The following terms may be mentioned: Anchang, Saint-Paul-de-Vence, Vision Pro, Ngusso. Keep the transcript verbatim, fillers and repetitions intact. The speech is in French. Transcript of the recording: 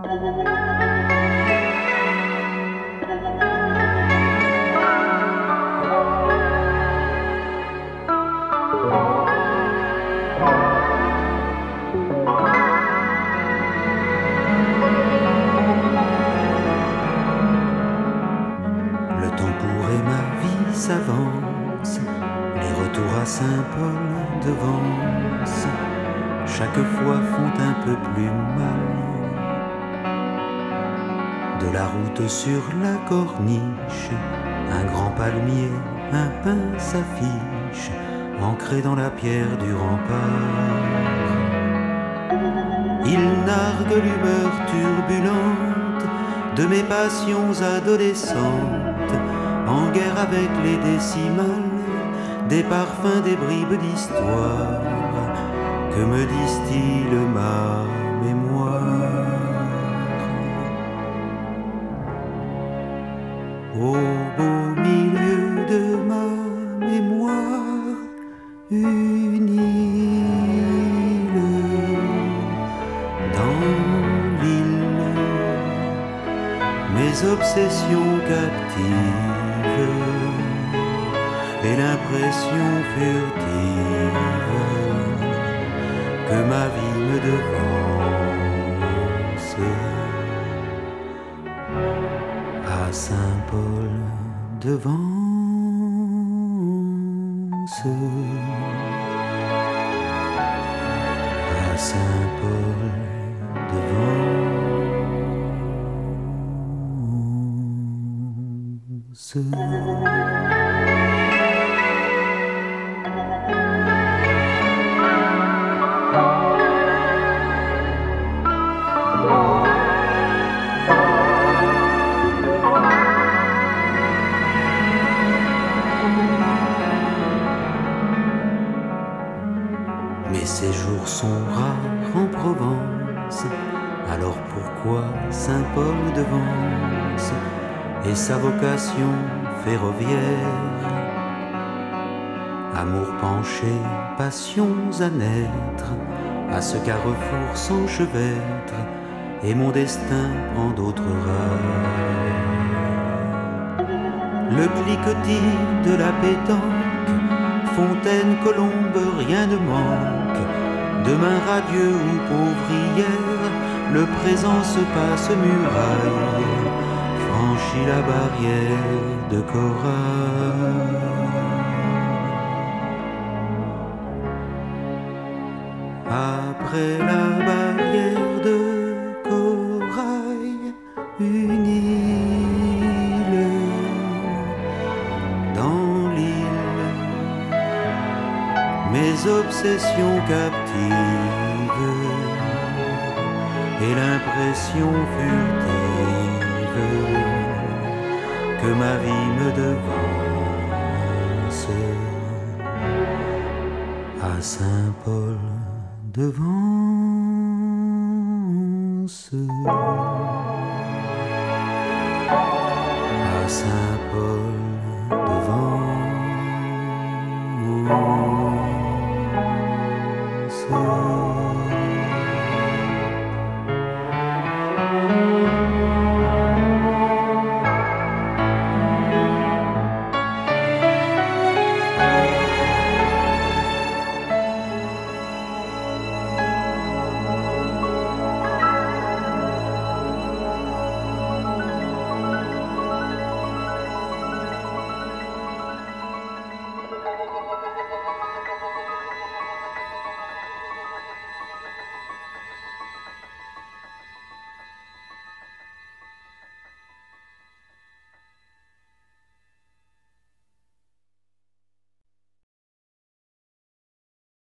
Le temps court et ma vie s'avance, les retours à Saint-Paul-de-Vence chaque fois font un peu plus mal. De la route sur la corniche, un grand palmier, un pin s'affiche, ancré dans la pierre du rempart. Il nargue l'humeur turbulente de mes passions adolescentes, en guerre avec les décimales, des parfums, des bribes d'histoire, que me distille ma mémoire. Au beau milieu de ma mémoire, une île. Dans l'île, mes obsessions captives et l'impression furtive que ma vie me devance. À Saint-Paul-de-Vence, à Saint-Paul-de-Vence. Mes séjours sont rares en Provence, alors pourquoi Saint-Paul-de-Vence et sa vocation ferroviaire? Amour penché, passions à naître, à ce carrefour s'enchevêtre, et mon destin prend d'autres rails. Le cliquetis de la pétanque, fontaine, colombe, rien ne manque. Demain radieux ou pauvre hier, le présent se passe muraille, franchit la barrière de corail. Après la barrière de corail, une île. Dans l'île, mes obsessions captivent et l'impression furtive que ma vie me devance. À Saint-Paul-de-Vence, à Saint-Paul-de-Vence. Oh